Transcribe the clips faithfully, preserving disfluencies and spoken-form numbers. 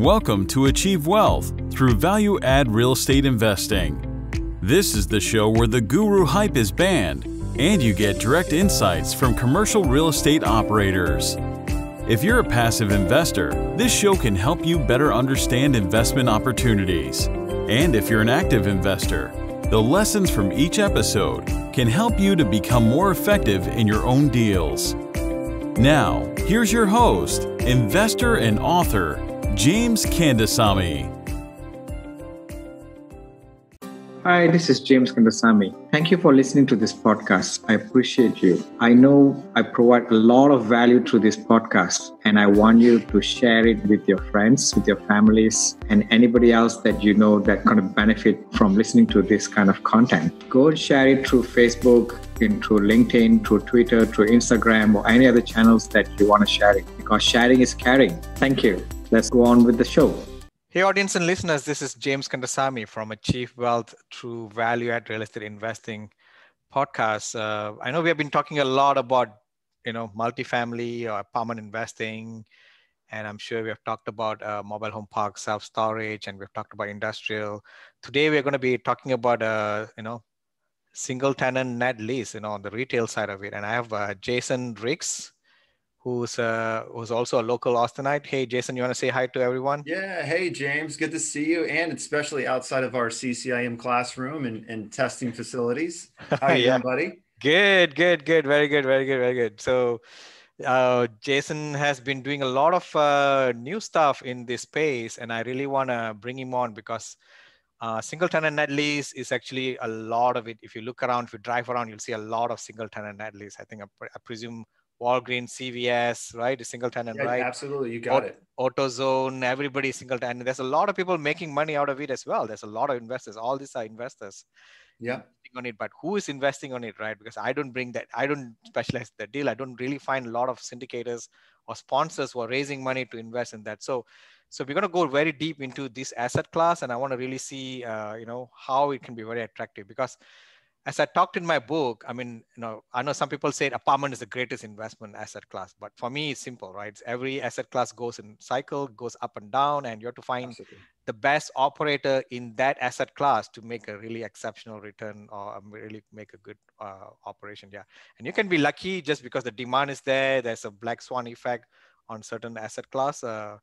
Welcome to Achieve Wealth through value-add real estate investing. This is the show where the guru hype is banned and you get direct insights from commercial real estate operators. If you're a passive investor, this show can help you better understand investment opportunities. And if you're an active investor, the lessons from each episode can help you to become more effective in your own deals. Now, here's your host, investor and author, James Kandasamy. Hi, this is James Kandasamy. Thank you for listening to this podcast. I appreciate you. I know I provide a lot of value through this podcast, and I want you to share it with your friends, with your families, and anybody else that you know that kind of benefit from listening to this kind of content. Go share it through Facebook, through LinkedIn, through Twitter, through Instagram, or any other channels that you want to share it, because sharing is caring. Thank you. Let's go on with the show. Hey audience and listeners, this is James Kandasamy from Achieve Wealth through Value-Add Real Estate Investing podcast. Uh, I know we have been talking a lot about, you know, multifamily or apartment investing, and I'm sure we have talked about uh, mobile home parks, self-storage, and we've talked about industrial. Today, we're going to be talking about, uh, you know, single tenant net lease, you know, on the retail side of it. And I have uh, Jason Ricks, who's uh, who's also a local Austinite. Hey, Jason, you want to say hi to everyone? Yeah. Hey, James. Good to see you. And especially outside of our C C I M classroom and, and testing facilities. How are you yeah. doing, buddy? Good, good, good. Very good, very good, very good. So uh, Jason has been doing a lot of uh, new stuff in this space, and I really want to bring him on because uh, single tenant net lease is actually a lot of it. If you look around, if you drive around, you'll see a lot of single tenant net lease. I think, I, pre- I presume, Walgreens, C V S, right? A single tenant, yeah, right? Absolutely, you got o- it. AutoZone, everybody single tenant. There's a lot of people making money out of it as well. There's a lot of investors. All these are investors. Yeah. On it, but who is investing on it, right? Because I don't bring that. I don't specialize in that deal. I don't really find a lot of syndicators or sponsors who are raising money to invest in that. So, so we're going to go very deep into this asset class, and I want to really see, uh, you know, how it can be very attractive because, as I talked in my book, I mean, you know, I know some people say apartment is the greatest investment asset class, but for me, it's simple, right? It's every asset class goes in cycle, goes up and down, and you have to find Absolutely. the best operator in that asset class to make a really exceptional return or really make a good uh, operation. Yeah. And you can be lucky just because the demand is there. There's a black swan effect on certain asset class. Uh,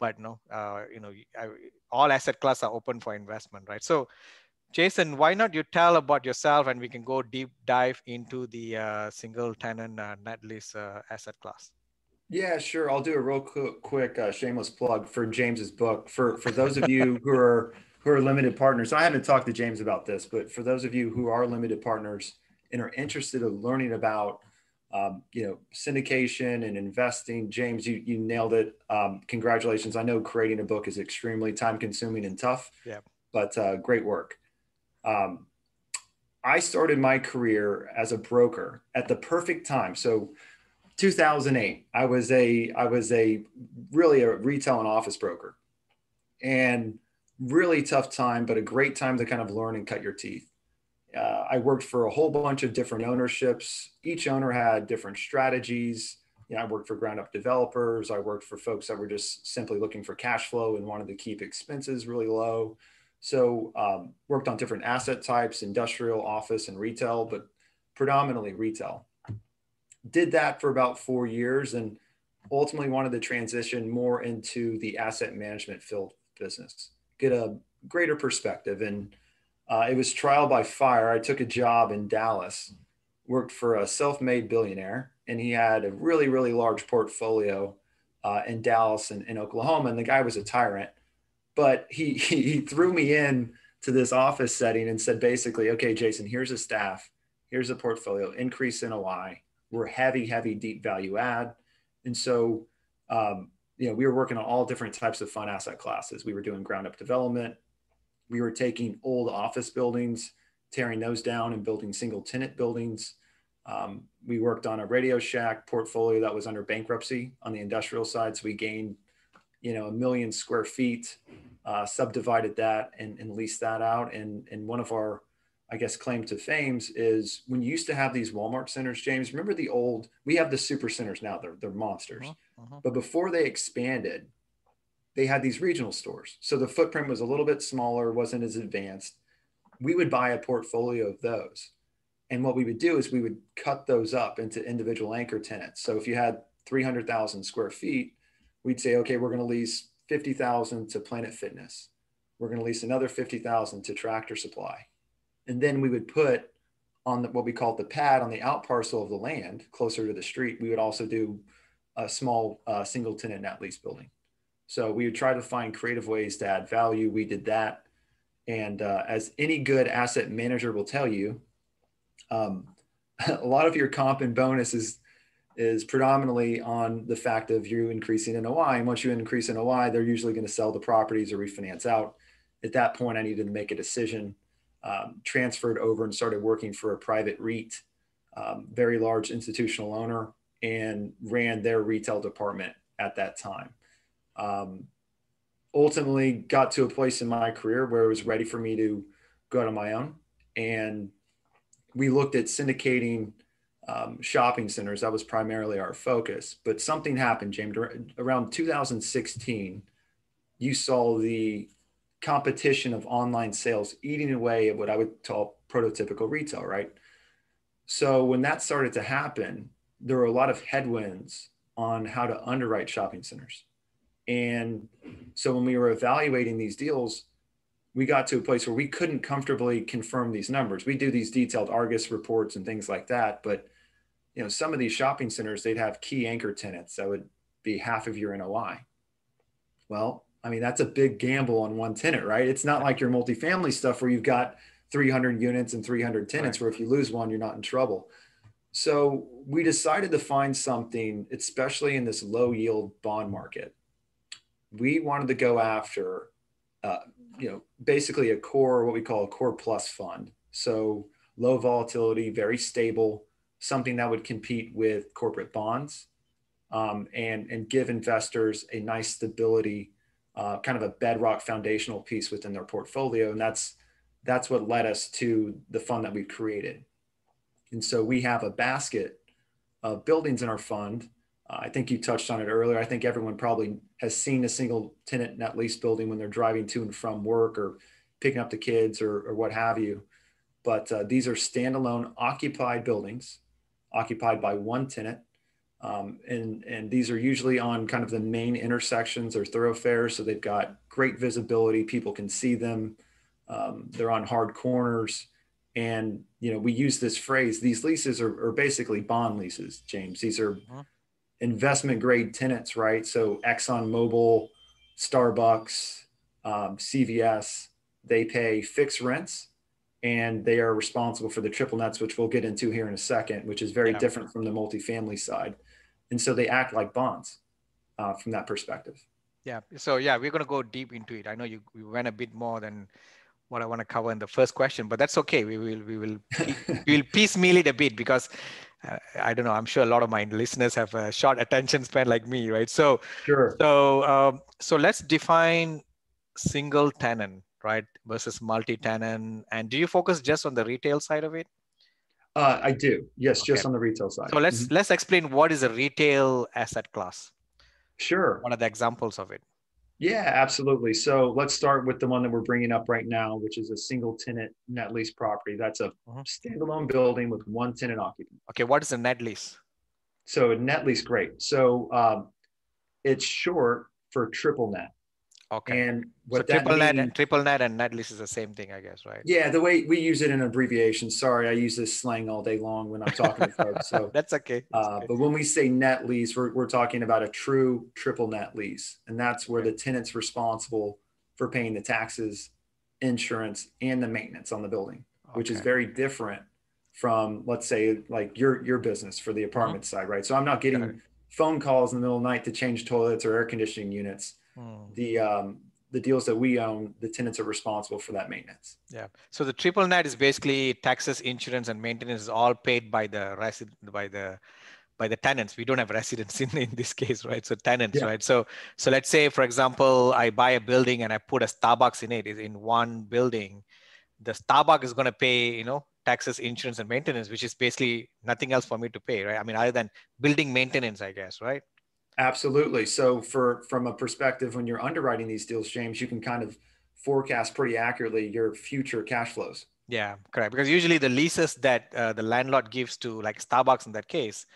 but no, uh, you know, I, all asset classes are open for investment, right? So, Jason, why not you tell about yourself and we can go deep dive into the uh, single tenant uh, net lease uh, asset class. Yeah, sure. I'll do a real quick, quick uh, shameless plug for James's book. For for those of you who are who are limited partners, I haven't talked to James about this, but for those of you who are limited partners and are interested in learning about um, you know, syndication and investing, James, you you nailed it. Um, congratulations. I know creating a book is extremely time consuming and tough. Yeah. But uh, great work. Um, I started my career as a broker at the perfect time. So two thousand eight, I was a, I was a really a retail and office broker, and really tough time, but a great time to kind of learn and cut your teeth. Uh, I worked for a whole bunch of different ownerships. Each owner had different strategies. You know, I worked for ground up developers. I worked for folks that were just simply looking for cash flow and wanted to keep expenses really low. So um, worked on different asset types, industrial, office, and retail, but predominantly retail. Did that for about four years and ultimately wanted to transition more into the asset management field business, get a greater perspective. And uh, it was trial by fire. I took a job in Dallas, worked for a self-made billionaire, and he had a really, really large portfolio uh, in Dallas and in Oklahoma. And the guy was a tyrant. But he, he he threw me in to this office setting and said, basically, okay, Jason, here's a staff, here's a portfolio, increase N O I. We're heavy, heavy, deep value add. And so, um, you know, we were working on all different types of fund asset classes. We were doing ground up development. We were taking old office buildings, tearing those down and building single tenant buildings. Um, we worked on a Radio Shack portfolio that was under bankruptcy on the industrial side. So we gained, you know, a million square feet, uh, subdivided that and, and leased that out. And, and one of our, I guess, claim to fames is when you used to have these Walmart centers, James, remember the old, we have the super centers now, they're, they're monsters. Uh-huh. But before they expanded, they had these regional stores. So the footprint was a little bit smaller, wasn't as advanced. We would buy a portfolio of those. And what we would do is we would cut those up into individual anchor tenants. So if you had three hundred thousand square feet, we'd say, okay, we're gonna lease fifty thousand to Planet Fitness. We're gonna lease another fifty thousand to Tractor Supply. And then we would put on the, what we called the pad on the out parcel of the land closer to the street, we would also do a small uh, single tenant net lease building. So we would try to find creative ways to add value. We did that. And uh, as any good asset manager will tell you, um, a lot of your comp and bonus is, is predominantly on the fact of you increasing N O I. And once you increase N O I, they're usually going to sell the properties or refinance out. At that point, I needed to make a decision, um, transferred over and started working for a private REIT, um, very large institutional owner, and ran their retail department at that time. Um, ultimately got to a place in my career where it was ready for me to go to my own. And we looked at syndicating um, shopping centers. That was primarily our focus, but something happened, James. Around two thousand sixteen, you saw the competition of online sales eating away at what I would call prototypical retail, right? So when that started to happen, there were a lot of headwinds on how to underwrite shopping centers. And so when we were evaluating these deals, we got to a place where we couldn't comfortably confirm these numbers. We do these detailed Argus reports and things like that. But, you know, some of these shopping centers, they'd have key anchor tenants that would be half of your N O I. Well, I mean, that's a big gamble on one tenant, right? It's not like your multifamily stuff where you've got three hundred units and three hundred tenants, where if you lose one, you're not in trouble. So we decided to find something, especially in this low yield bond market. We wanted to go after, uh, you know, basically a core, what we call a core plus fund. So low volatility, very stable, something that would compete with corporate bonds um, and, and give investors a nice stability, uh, kind of a bedrock foundational piece within their portfolio. And that's, that's what led us to the fund that we've created. And so we have a basket of buildings in our fund. Uh, I think you touched on it earlier. I think everyone probably has seen a single tenant net lease building when they're driving to and from work or picking up the kids or, or what have you. But uh, these are standalone occupied buildings, occupied by one tenant. Um, and, and these are usually on kind of the main intersections or thoroughfares. So they've got great visibility. People can see them. Um, they're on hard corners. And, you know, we use this phrase, these leases are, are basically bond leases, James. These are mm-hmm. investment grade tenants, right? So ExxonMobil, Starbucks, um, C V S, they pay fixed rents and they are responsible for the triple nets, which we'll get into here in a second, which is very yeah. different from the multifamily side. And so they act like bonds uh, from that perspective. Yeah. So, yeah, we're going to go deep into it. I know you, you went a bit more than what I want to cover in the first question, but that's okay. We will we will we will piecemeal it a bit because uh, I don't know. I'm sure a lot of my listeners have a short attention span like me, right? So sure. So um, so let's define single tenant, right, versus multi-tenant. And do you focus just on the retail side of it? Uh, I do. Yes, okay. Just on the retail side. So let's mm-hmm. let's explain what is a retail asset class. Sure. What are the examples of it? Yeah, absolutely. So let's start with the one that we're bringing up right now, which is a single tenant net lease property. That's a mm-hmm. standalone building with one tenant occupant. Okay, what is a net lease? So a net lease, great. So um, it's short for triple net. Okay. And what so triple net, and triple net and net lease is the same thing, I guess, right? Yeah, the way we use it in abbreviation. Sorry, I use this slang all day long when I'm talking to folks. So that's okay. That's uh, but when we say net lease, we're we're talking about a true triple net lease, and that's where okay. the tenant's responsible for paying the taxes, insurance, and the maintenance on the building, okay. which is very different from, let's say, like your your business for the apartment mm-hmm. side, right? So I'm not getting okay. phone calls in the middle of the night to change toilets or air conditioning units. The um, the deals that we own, the tenants are responsible for that maintenance. Yeah. So the triple net is basically taxes, insurance, and maintenance is all paid by the resident by the by the tenants. We don't have residents in, in this case, right? So tenants, yeah. right? So so let's say, for example, I buy a building and I put a Starbucks in it. Is in one building, the Starbucks is going to pay, you know, taxes, insurance, and maintenance, which is basically nothing else for me to pay, right? I mean, other than building maintenance, I guess, right? Absolutely. So for from a perspective, when you're underwriting these deals, James, you can kind of forecast pretty accurately your future cash flows. Yeah, correct. Because usually the leases that uh, the landlord gives to, like Starbucks in that case,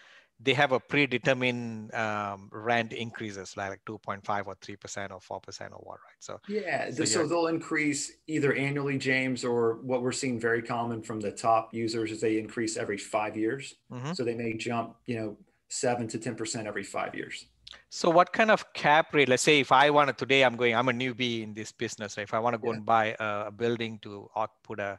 they have a predetermined um, rent increases, like two point five or three percent or four percent or what, right? So yeah, so, so they'll increase either annually, James, or what we're seeing very common from the top users is they increase every five years. Mm-hmm. So they may jump, you know, seven to ten percent every five years. So what kind of cap rate, let's say if I want to today, I'm going, I'm a newbie in this business. Right? If I want to go yeah. and buy a, a building to put a,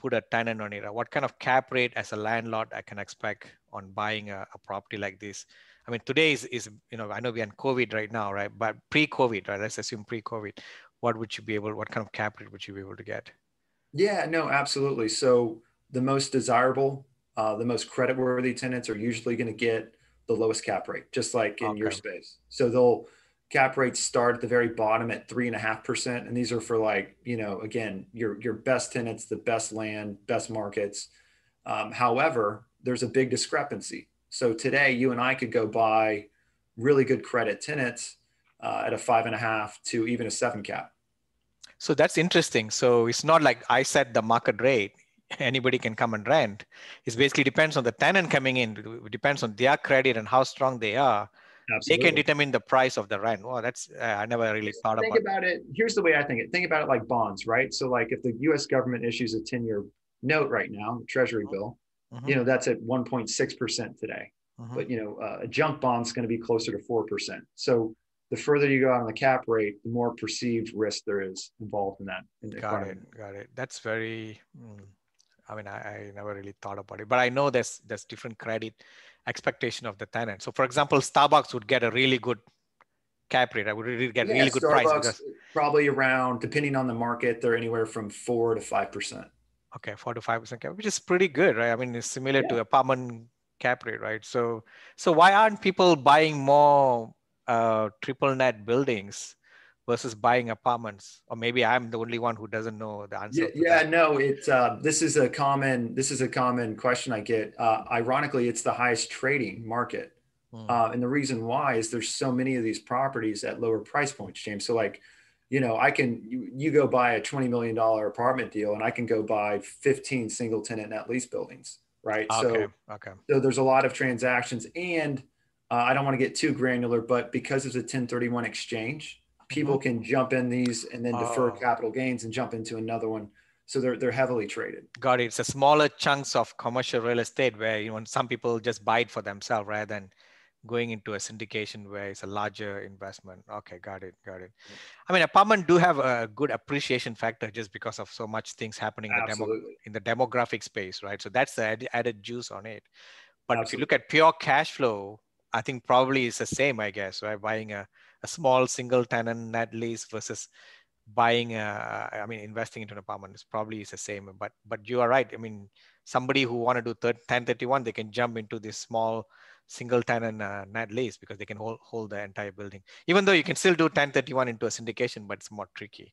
put a tenant on it, what kind of cap rate as a landlord I can expect on buying a, a property like this? I mean, today is, is, you know, I know we're in COVID right now, right? But pre-COVID, right? Let's assume pre-COVID, what would you be able, what kind of cap rate would you be able to get? Yeah, no, absolutely. So the most desirable, uh, the most creditworthy tenants are usually going to get the lowest cap rate, just like in okay. your space. So they'll, cap rates start at the very bottom at three and a half percent. And these are for, like, you know, again, your, your best tenants, the best land, best markets. Um, however, there's a big discrepancy. So today you and I could go buy really good credit tenants uh, at a five and a half to even a seven cap. So that's interesting. So it's not like I set the market rate. Anybody can come and rent. It basically depends on the tenant coming in. It depends on their credit and how strong they are. Absolutely. They can determine the price of the rent. Well, that's, uh, I never really thought about it. Think about it. Here's the way I think it. Think about it like bonds, right? So like if the U S government issues a ten year note right now, treasury mm-hmm. bill, mm-hmm. you know, that's at one point six percent today, mm-hmm. but you know, uh, a junk bond's going to be closer to four percent. So the further you go out on the cap rate, the more perceived risk there is involved in that. In got it. Got it. That's very, mm, I mean, I, I never really thought about it, but I know there's, there's different credit expectation of the tenant. So for example, Starbucks would get a really good cap rate. I would really get yeah, really good Starbucks, price. Because... probably around, depending on the market, they're anywhere from four to five percent. Okay, four to five percent cap, which is pretty good, right? I mean, it's similar yeah. to apartment cap rate, right? So, so why aren't people buying more uh, triple net buildings versus buying apartments? Or maybe I'm the only one who doesn't know the answer. Yeah, yeah no, it's uh, this is a common this is a common question I get. Uh, ironically, it's the highest trading market, hmm. uh, and the reason why is there's so many of these properties at lower price points, James. So like, you know, I can you, you go buy a twenty million dollar apartment deal, and I can go buy fifteen single tenant net lease buildings, right? Okay. So okay, so there's a lot of transactions, and uh, I don't want to get too granular, but because it's a ten thirty-one exchange. People can jump in these and then defer oh. capital gains and jump into another one. So they're they're heavily traded. Got it. It's a smaller chunks of commercial real estate where, you know, some people just buy it for themselves rather than going into a syndication where it's a larger investment. Okay, got it, got it. I mean, apartment do have a good appreciation factor just because of so much things happening in the, demo, in the demographic space, right? So that's the added juice on it. But Absolutely. If you look at pure cash flow, I think probably it's the same, I guess, right? Buying a a small single tenant net lease versus buying, a, I mean, investing into an apartment is probably is the same, but but you are right. I mean, somebody who want to do ten thirty-one, they can jump into this small single tenant uh, net lease because they can hold, hold the entire building, even though you can still do ten thirty-one into a syndication, but it's more tricky.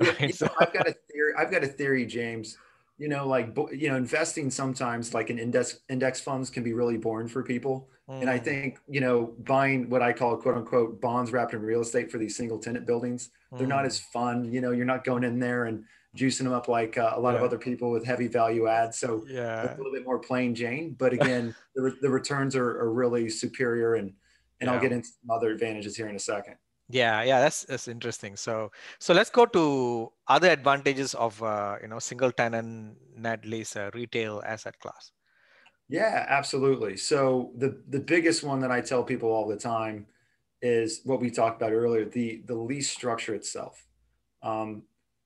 Yeah, right? you know, so, I've got a theory, I've got a theory, James, you know, like, you know, investing sometimes like in index index funds can be really boring for people. And I think, you know, buying what I call quote unquote bonds wrapped in real estate for these single tenant buildings, they're mm. not as fun. You know, you're not going in there and juicing them up like uh, a lot yeah. of other people with heavy value add. So yeah. it's a little bit more plain Jane, but again, the, re- the returns are, are really superior and, and yeah. I'll get into some other advantages here in a second. Yeah. Yeah. That's, that's interesting. So, so let's go to other advantages of, uh, you know, single tenant net lease uh, retail asset class. Yeah, absolutely. So the, the biggest one that I tell people all the time is what we talked about earlier, the, the lease structure itself. Um,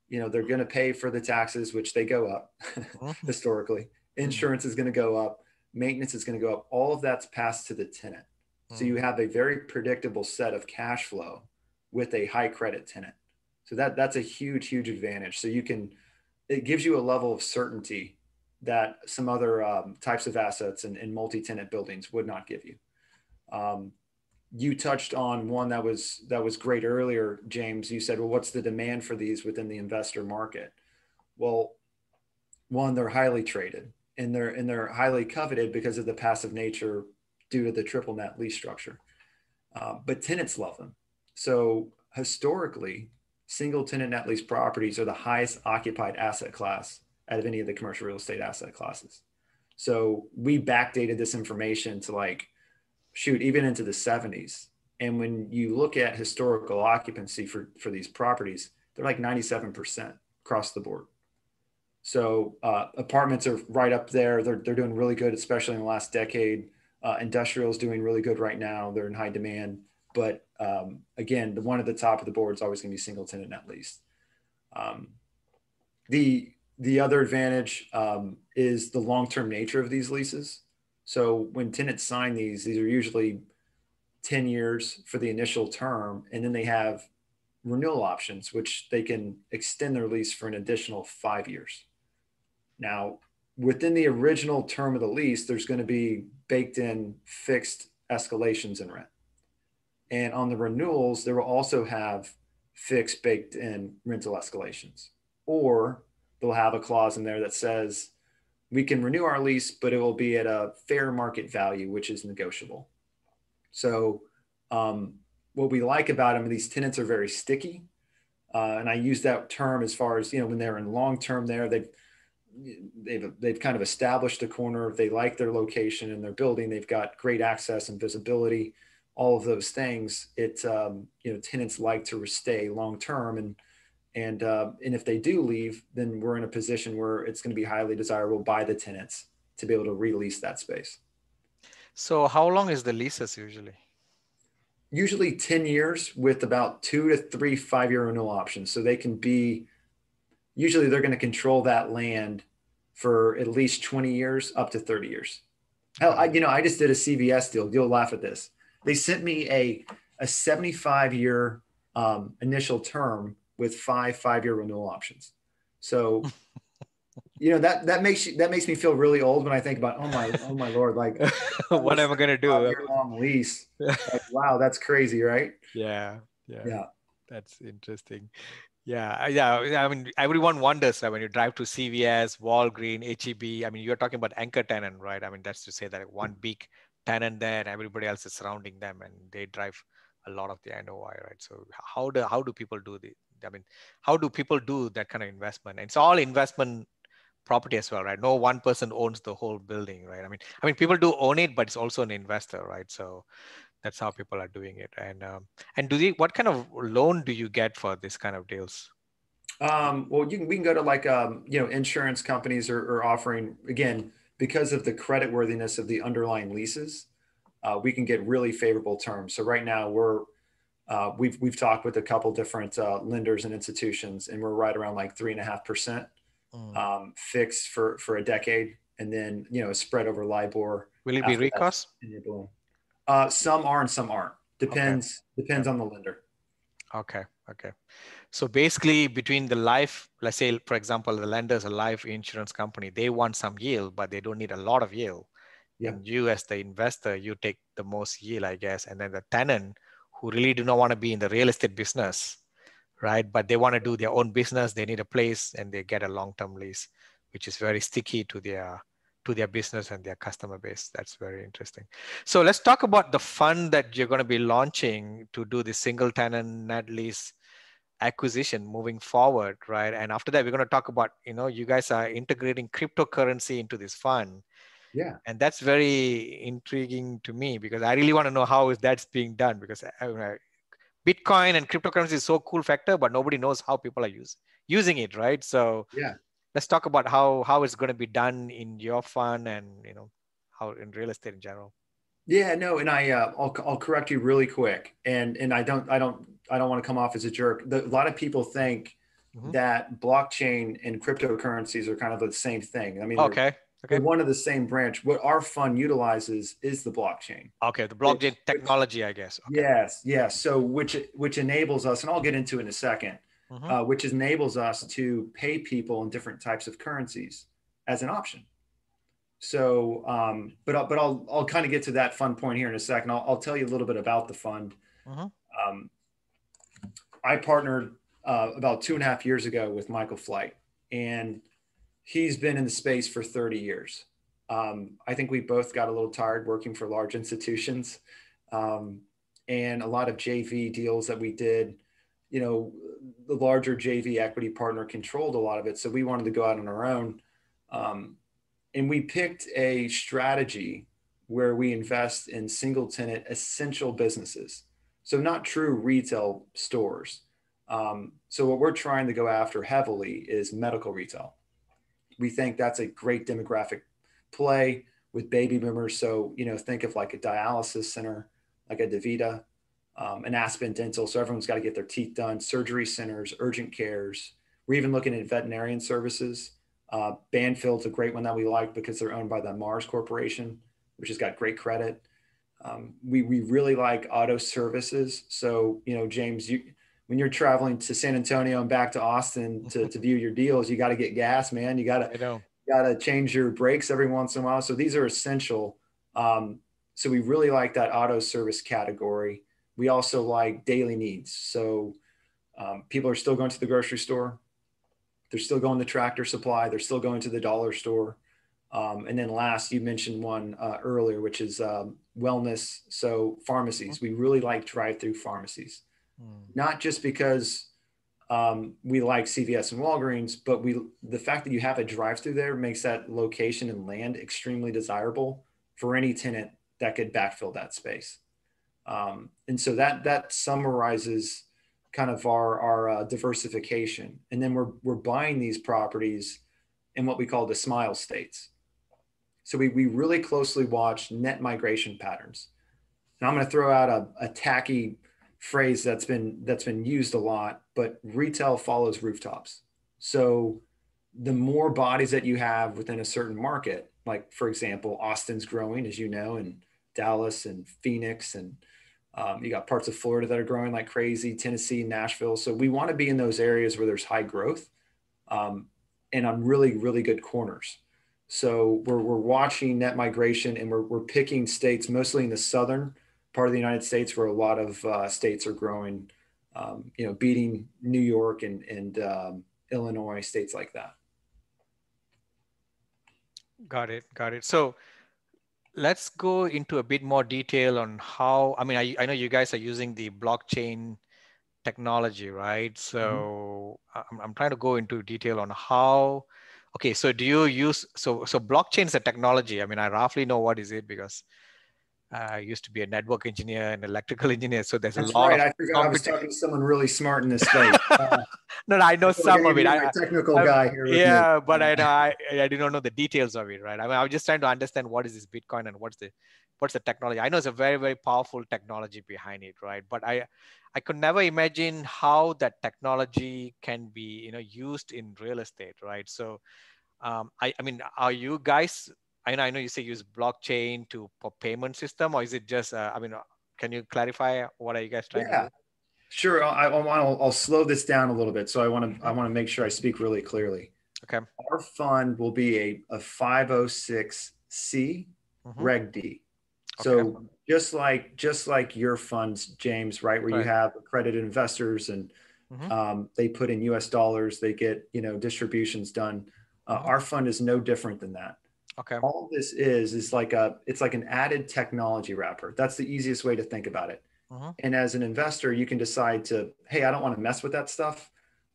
you know, they're going to pay for the taxes, which they go up historically. Insurance is going to go up. Maintenance is going to go up. All of that's passed to the tenant. So you have a very predictable set of cash flow with a high credit tenant. So that that's a huge, huge advantage. So you can, it gives you a level of certainty that some other um, types of assets and, and multi-tenant buildings would not give you. Um, you touched on one that was that was great earlier, James. You said, well, what's the demand for these within the investor market? Well, one, they're highly traded and they're and they're highly coveted because of the passive nature due to the triple net lease structure. uh, but tenants love them. So historically, single tenant net lease properties are the highest occupied asset class out of any of the commercial real estate asset classes. So we backdated this information to like, shoot, even into the seventies. And when you look at historical occupancy for, for these properties, they're like ninety-seven percent across the board. So uh, apartments are right up there. They're, they're doing really good, especially in the last decade. Uh, industrial is doing really good right now. They're in high demand. But um, again, the one at the top of the board is always going to be single tenant net lease. Um, the, the other advantage um, is the long-term nature of these leases. So when tenants sign these, these are usually ten years for the initial term, and then they have renewal options, which they can extend their lease for an additional five years. Now, within the original term of the lease, there's going to be baked in fixed escalations in rent. And on the renewals, they will also have fixed baked in rental escalations, or they'll have a clause in there that says, we can renew our lease, but it will be at a fair market value, which is negotiable. So um, what we like about them, these tenants are very sticky. Uh, and I use that term as far as, you know, when they're in long-term there, they've, they've, they've kind of established a corner. They like their location and their building. They've got great access and visibility, all of those things. It, um, you know, tenants like to stay long-term, and, and, uh, and if they do leave, then we're in a position where it's going to be highly desirable by the tenants to be able to release that space. So how long is the leases usually? Usually ten years with about two to three five-year renewal options. So they can be, usually they're going to control that land for at least twenty years, up to thirty years. Hell, I, you know, I just did a C V S deal. You'll laugh at this. They sent me a, a seventy-five year um, initial term with five five-year renewal options. So you know, that that makes you, that makes me feel really old when I think about, oh my, oh my Lord, like what am I gonna do? Year long lease. Like, wow, that's crazy, right? Yeah, yeah, yeah. That's interesting. Yeah, yeah. I mean, everyone wonders that when you drive to C V S, Walgreens, H E B. I mean, you're talking about anchor tenant, right? I mean, that's to say that one big tenant there, and everybody else is surrounding them, and they drive a lot of the N O I, right? So how do how do people do the? I mean, how do people do that kind of investment? And it's all investment property as well, right? No one person owns the whole building, right? I mean, I mean, people do own it, but it's also an investor, right? So that's how people are doing it. And um, and do they, what kind of loan do you get for this kind of deals? Um, well, you can, we can go to like um, you know, insurance companies are, are offering, again, because of the creditworthiness of the underlying leases, uh, we can get really favorable terms. So right now we're uh, we've we've talked with a couple different uh, lenders and institutions, and we're right around like three and a half percent. Mm. Um, fixed for, for a decade, and then, you know, spread over LIBOR. Will it be recourse? Uh, some are and some aren't. Depends, okay. Depends yeah. on the lender. Okay. Okay. So basically between the life, let's say, for example, the lender's a life insurance company, they want some yield, but they don't need a lot of yield. Yeah. And you as the investor, you take the most yield, I guess. And then the tenant who really do not want to be in the real estate business, right? But they want to do their own business. They need a place, and they get a long-term lease, which is very sticky to their to their business and their customer base. That's very interesting. So let's talk about the fund that you're going to be launching to do the single tenant net lease acquisition moving forward, right? And after that, we're going to talk about, you know, you guys are integrating cryptocurrency into this fund. Yeah. And that's very intriguing to me, because I really want to know how is that's being done, because I, I Bitcoin and cryptocurrency is so cool factor, but nobody knows how people are use, using it, right? So yeah, let's talk about how, how it's going to be done in your fund, and, you know, how in real estate in general. Yeah, no, and I uh, I'll I'll correct you really quick, and and I don't I don't I don't want to come off as a jerk. The, a lot of people think mm-hmm. that blockchain and cryptocurrencies are kind of the same thing. I mean, okay. Okay. One of the same branch. What our fund utilizes is the blockchain. Okay, the blockchain it, technology, I guess. Okay. Yes, yes. So which which enables us, and I'll get into it in a second, mm-hmm. uh, which enables us to pay people in different types of currencies as an option. So, um, but I'll, but I'll I'll kind of get to that fund point here in a second. I'll, I'll tell you a little bit about the fund. Mm-hmm. um, I partnered uh, about two and a half years ago with Michael Flight, and he's been in the space for thirty years. Um, I think we both got a little tired working for large institutions. Um, and a lot of J V deals that we did, you know, the larger J V equity partner controlled a lot of it. So we wanted to go out on our own. Um, and we picked a strategy where we invest in single tenant essential businesses. So not true retail stores. Um, so what we're trying to go after heavily is medical retail. We think that's a great demographic play with baby boomers. So, you know, think of like a dialysis center, like a DaVita, um, an Aspen Dental. So everyone's got to get their teeth done, surgery centers, urgent cares. We're even looking at veterinarian services. Uh, Banfield's a great one that we like because they're owned by the Mars Corporation, which has got great credit. Um, we, we really like auto services. So, you know, James, you, when you're traveling to San Antonio and back to Austin to, to view your deals, you got to get gas, man. You got to got to change your brakes every once in a while. So these are essential. Um, so we really like that auto service category. We also like daily needs. So um, people are still going to the grocery store. They're still going to Tractor Supply. They're still going to the dollar store. Um, and then last, you mentioned one uh, earlier, which is um, wellness. So pharmacies. We really like drive-through pharmacies. Not just because um, we like C V S and Walgreens, but we the fact that you have a drive-through there makes that location and land extremely desirable for any tenant that could backfill that space. Um, and so that that summarizes kind of our our uh, diversification. And then we're we're buying these properties in what we call the smile states. So we we really closely watch net migration patterns. And I'm going to throw out a, a tacky phrase that's been that's been used a lot, but retail follows rooftops. So the more bodies that you have within a certain market, like for example, Austin's growing, as you know, and Dallas and Phoenix, and um, you got parts of Florida that are growing like crazy, Tennessee, Nashville. So we want to be in those areas where there's high growth um, and on really, really good corners. So we're, we're watching net migration, and we're, we're picking states mostly in the southern part of the United States where a lot of uh, states are growing, um, you know, beating New York and, and um, Illinois, states like that. Got it. Got it. So let's go into a bit more detail on how, I mean, I, I know you guys are using the blockchain technology, right? So mm-hmm. I'm, I'm trying to go into detail on how, okay, so do you use, so, so blockchain is a technology. I mean, I roughly know what is it because Uh, I used to be a network engineer and electrical engineer. So there's That's a lot right. of- I forgot I was talking to someone really smart in this space. Uh, no, no, I know some of it. I'm a technical I, guy here. Yeah, with but I, I I do not know the details of it, right? I mean, I was just trying to understand what is this Bitcoin and what's the what's the technology. I know it's a very, very powerful technology behind it, right? But I, I could never imagine how that technology can be, you know, used in real estate, right? So, um, I, I mean, are you guys, I know you say use blockchain to for payment system, or is it just, uh, I mean, can you clarify what are you guys trying yeah. to do? Sure, I, I'll, I'll slow this down a little bit. So I wanna, I wanna make sure I speak really clearly. Okay. Our fund will be a, a five oh six C mm-hmm. Reg D. So okay. just like just like your funds, James, right? Where right. you have accredited investors and mm-hmm. um, they put in U S dollars, they get, you know, distributions done. Uh, mm-hmm. Our fund is no different than that. Okay. All this is, is like a, it's like an added technology wrapper. That's the easiest way to think about it. Uh-huh. And as an investor, you can decide to, hey, I don't want to mess with that stuff.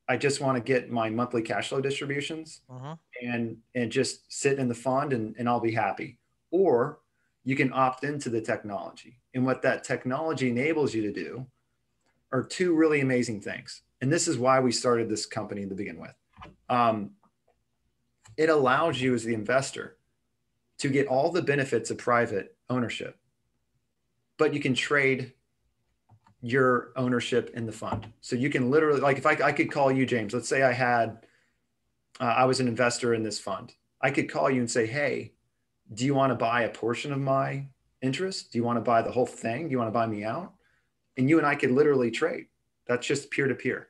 I just want to get my monthly cash flow distributions uh-huh. and, and just sit in the fund and, and I'll be happy. Or you can opt into the technology. And what that technology enables you to do are two really amazing things. And this is why we started this company to begin with. Um, it allows you as the investor to get all the benefits of private ownership, but you can trade your ownership in the fund. So you can literally, like if I, I could call you, James, let's say I had, uh, I was an investor in this fund. I could call you and say, hey, do you want to buy a portion of my interest? Do you want to buy the whole thing? Do you want to buy me out? And you and I could literally trade. That's just peer-to-peer.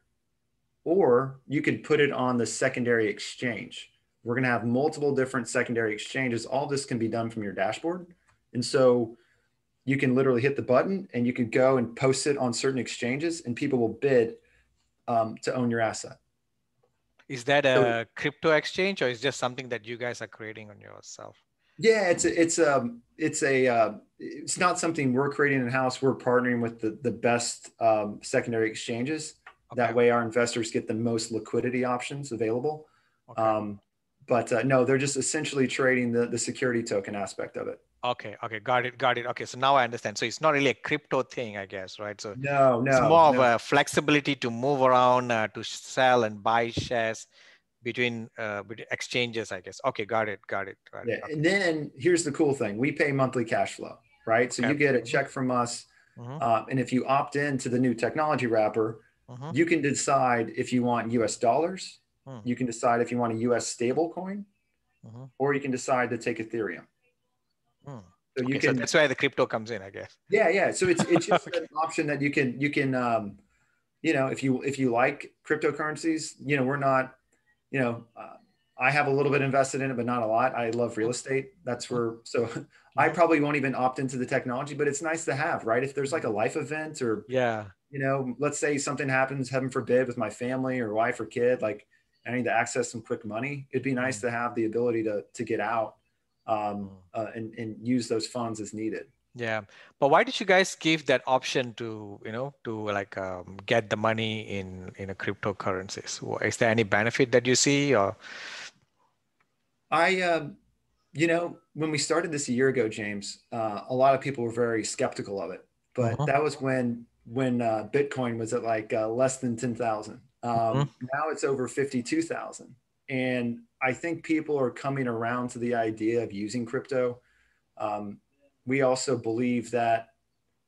Or you could put it on the secondary exchange. We're going to have multiple different secondary exchanges. All this can be done from your dashboard. And so you can literally hit the button and you can go and post it on certain exchanges and people will bid um, to own your asset. Is that a so, crypto exchange or is just something that you guys are creating on yourself? Yeah, it's a, it's um it's a uh, it's not something we're creating in house. We're partnering with the the best um, secondary exchanges. Okay. That way, our investors get the most liquidity options available. Okay. Um, but uh, no, they're just essentially trading the the security token aspect of it. Okay. Okay. Got it. Got it. Okay. So now I understand. So it's not really a crypto thing, I guess, right? So no, no, it's more no. of a flexibility to move around, uh, to sell and buy shares between uh, exchanges, I guess. Okay. Got it. Got it. Got it. Yeah. Okay. And then here's the cool thing: we pay monthly cash flow, right? So okay. you get a check from us, mm-hmm. uh, and if you opt in to the new technology wrapper, mm-hmm. you can decide if you want U S dollars, mm-hmm. you can decide if you want a U S stable coin, mm-hmm. or you can decide to take Ethereum. Hmm. So you okay, can, so that's why the crypto comes in, I guess. Yeah, yeah. So it's it's just an option that you can you can um, you know, if you if you like cryptocurrencies, you know, we're not, you know, uh, I have a little bit invested in it, but not a lot. I love real estate. That's where so I probably won't even opt into the technology, but it's nice to have, right? If there's like a life event or yeah, you know, let's say something happens, heaven forbid, with my family or wife or kid, like I need to access some quick money. It'd be nice hmm. to have the ability to to get out. Um, uh, and, and use those funds as needed. Yeah. But why did you guys give that option to, you know, to like um, get the money in, in a cryptocurrency? So is there any benefit that you see? Or I, uh, you know, when we started this a year ago, James, uh, a lot of people were very skeptical of it, but uh-huh. that was when, when uh, Bitcoin was at like uh, less than ten thousand. Um, uh-huh. Now it's over fifty-two thousand. And I think people are coming around to the idea of using crypto. Um, we also believe that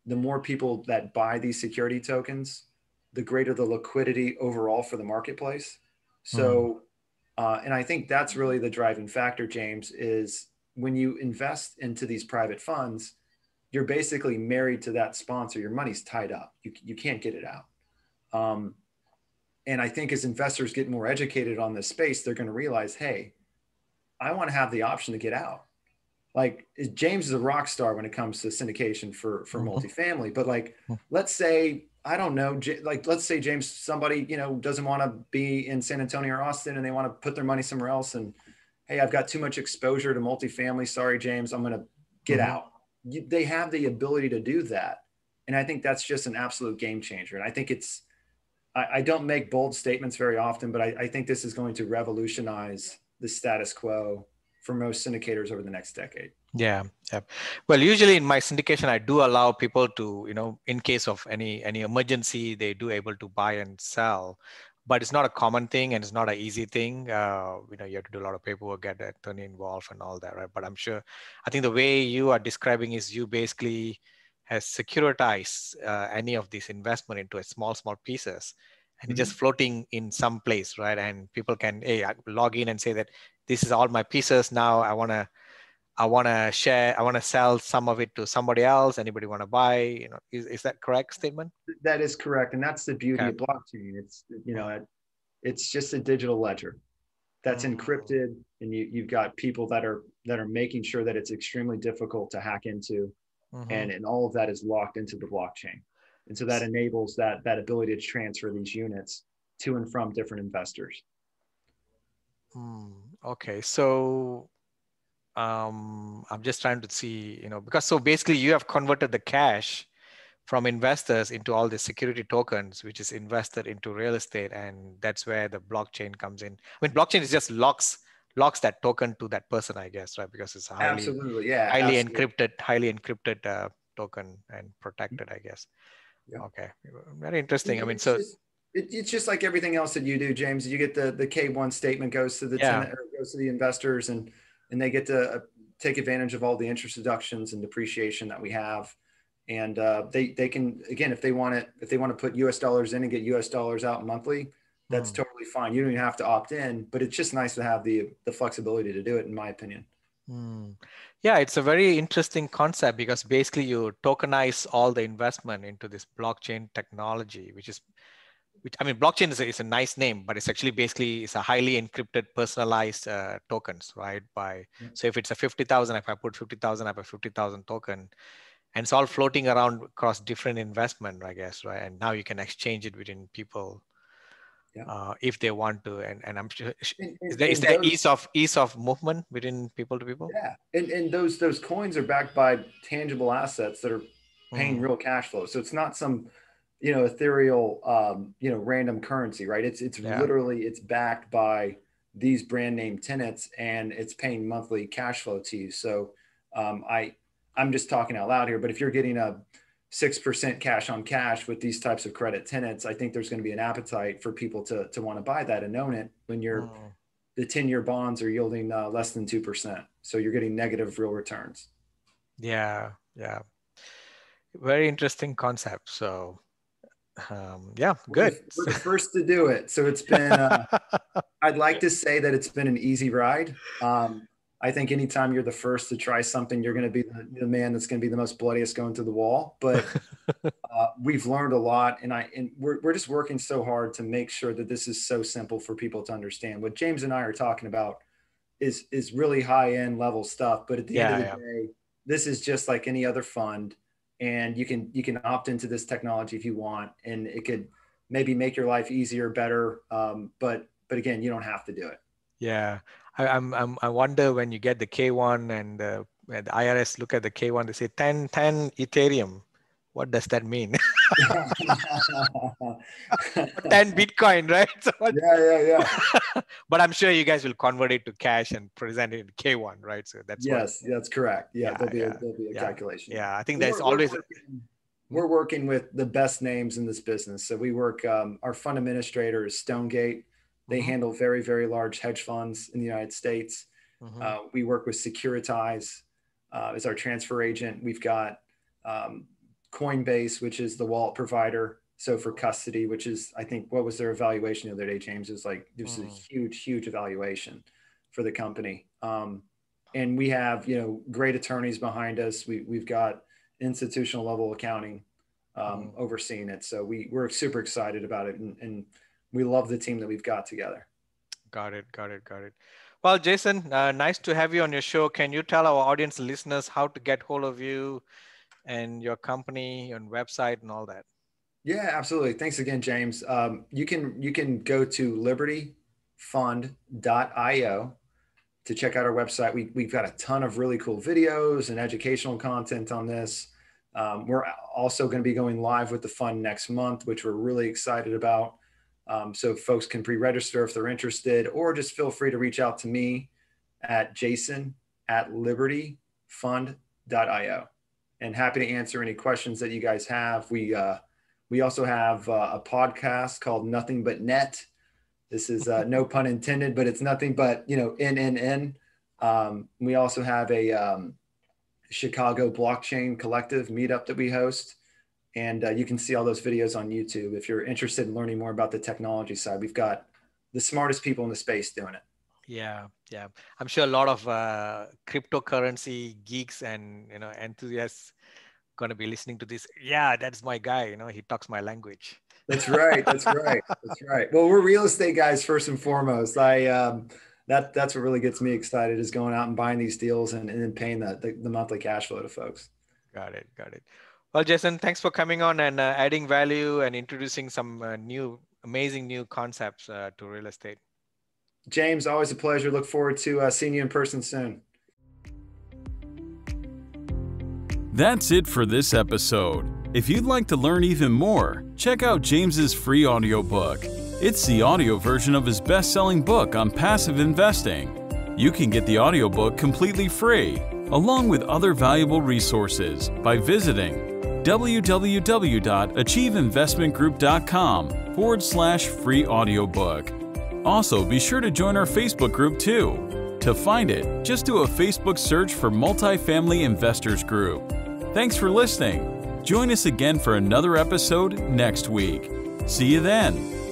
the more people that buy these security tokens, the greater the liquidity overall for the marketplace. So, mm. uh, and I think that's really the driving factor, James, is when you invest into these private funds, you're basically married to that sponsor. Your money's tied up. You, you can't get it out. Um, And I think as investors get more educated on this space, they're going to realize, hey, I want to have the option to get out. Like James is a rock star when it comes to syndication for, for mm-hmm. multifamily. But like, let's say, I don't know, like, let's say James, somebody, you know, doesn't want to be in San Antonio or Austin and they want to put their money somewhere else. And hey, I've got too much exposure to multifamily. Sorry, James, I'm going to get mm-hmm. out. You, they have the ability to do that. And I think that's just an absolute game changer. And I think it's, I don't make bold statements very often, but I, I think this is going to revolutionize the status quo for most syndicators over the next decade. Yeah. yeah. Well, usually in my syndication, I do allow people to, you know, in case of any any emergency, they do able to buy and sell, but it's not a common thing and it's not an easy thing. Uh, you know, you have to do a lot of paperwork, get the attorney involved and all that, right? But I'm sure, I think the way you are describing is you basically has securitized uh, any of this investment into a small, small pieces, and mm-hmm. it's just floating in some place, right? And people can hey, log in and say that this is all my pieces now. I wanna, I wanna share. I wanna sell some of it to somebody else. Anybody wanna buy? You know, is is that correct statement? That is correct, and that's the beauty okay. of blockchain. It's you know, it, it's just a digital ledger that's mm-hmm. encrypted, and you you've got people that are that are making sure that it's extremely difficult to hack into. Mm-hmm. And, and all of that is locked into the blockchain. And so that enables that, that ability to transfer these units to and from different investors. Mm, okay. So um, I'm just trying to see, you know, because so basically you have converted the cash from investors into all the security tokens, which is invested into real estate. And that's where the blockchain comes in. I mean, blockchain is just locks locks that token to that person, I guess, right? Because it's highly, absolutely. Yeah, highly absolutely. encrypted, highly encrypted uh, token and protected, I guess. Yeah. Okay, very interesting. It's I mean, so just, it, it's just like everything else that you do, James. You get the the K one statement goes to the yeah. tenant, or goes to the investors, and and they get to take advantage of all the interest deductions and depreciation that we have, and uh, they they can again if they want it if they want to put U S dollars in and get U S dollars out monthly. That's mm. totally fine. You don't even have to opt in, but it's just nice to have the the flexibility to do it, in my opinion. Mm. Yeah, it's a very interesting concept because basically you tokenize all the investment into this blockchain technology, which is, which I mean, blockchain is a, is a nice name, but it's actually basically it's a highly encrypted, personalized uh, tokens, right? By mm. so if it's a fifty thousand, if I put fifty thousand, I have a fifty thousand token. And it's all floating around across different investment, I guess, right? And now you can exchange it between people. yeah. uh, if they want to. And, and I'm sure, and, and, is there, is there those, ease of ease of movement between people to people? Yeah, and, and those those coins are backed by tangible assets that are paying mm. real cash flow. So it's not some, you know, ethereal, um, you know, random currency, right? It's it's yeah. literally, it's backed by these brand name tenants, and it's paying monthly cash flow to you. So um, I, I'm just talking out loud here, but if you're getting a six percent cash on cash with these types of credit tenants, I think there's going to be an appetite for people to, to want to buy that and own it when you're, oh. the ten year bonds are yielding uh, less than two percent. So you're getting negative real returns. Yeah. Yeah. Very interesting concept. So um, yeah, we're good. The, we're the first to do it. So it's been, uh, I'd like to say that it's been an easy ride. Um, I think anytime you're the first to try something, you're going to be the, the man that's going to be the most bloodiest going to the wall. But uh, we've learned a lot, and I and we're we're just working so hard to make sure that this is so simple for people to understand. What James and I are talking about is is really high end level stuff. But at the yeah, end of the yeah. day, this is just like any other fund, and you can you can opt into this technology if you want, and it could maybe make your life easier, better. Um, but but again, you don't have to do it. Yeah. I, I'm, I'm, I wonder when you get the K one and uh, the I R S look at the K one, they say ten, ten Ethereum. What does that mean? ten Bitcoin, right? So what, yeah, yeah, yeah. But I'm sure you guys will convert it to cash and present it in K one, right? So that's yes, what, that's correct. Yeah, yeah, there'll, be yeah a, there'll be a yeah, calculation. Yeah, I think there's always... We're working, we're working with the best names in this business. So we work, um, our fund administrator is Stonegate. They mm-hmm. handle very, very large hedge funds in the United States. Mm-hmm. Uh, we work with Securitize uh, as our transfer agent. We've got um, Coinbase, which is the wallet provider. So for custody, which is, I think, what was their evaluation the other day, James? It was like, this mm. is a huge, huge evaluation for the company. Um, and we have, you know, great attorneys behind us. We, we've got institutional level accounting um, mm. overseeing it. So we, we're super excited about it. And, and we love the team that we've got together. Got it, got it, got it. Well, Jason, uh, nice to have you on your show. Can you tell our audience listeners how to get hold of you and your company and website and all that? Yeah, absolutely. Thanks again, James. Um, you can you can go to liberty fund dot i o to check out our website. We, we've got a ton of really cool videos and educational content on this. Um, we're also going to be going live with the fund next month, which we're really excited about. Um, so folks can pre-register if they're interested, or just feel free to reach out to me at jason at liberty fund dot i o, and happy to answer any questions that you guys have. We, uh, we also have uh, a podcast called Nothing But Net. This is uh, no pun intended, but it's nothing but, you know, N N N. Um, we also have a um, Chicago Blockchain Collective meetup that we host. And uh, you can see all those videos on YouTube if you're interested in learning more about the technology side. We've got the smartest people in the space doing it. Yeah, yeah. I'm sure a lot of uh, cryptocurrency geeks and, you know, enthusiasts going to be listening to this. Yeah, that's my guy. You know, he talks my language. That's right. That's right. That's right. Well, we're real estate guys first and foremost. I um, that that's what really gets me excited is going out and buying these deals and, and then paying the, the the monthly cash flow to folks. Got it. Got it. Well, Jason, thanks for coming on and uh, adding value and introducing some uh, new, amazing new concepts uh, to real estate. James, always a pleasure. Look forward to uh, seeing you in person soon. That's it for this episode. If you'd like to learn even more, check out James's free audiobook. It's the audio version of his best-selling book on passive investing. You can get the audiobook completely free, along with other valuable resources, by visiting w w w dot achieve investment group dot com forward slash free audiobook. Also, be sure to join our Facebook group too. To find it, just do a Facebook search for Multifamily Investors Group. Thanks for listening. Join us again for another episode next week. See you then.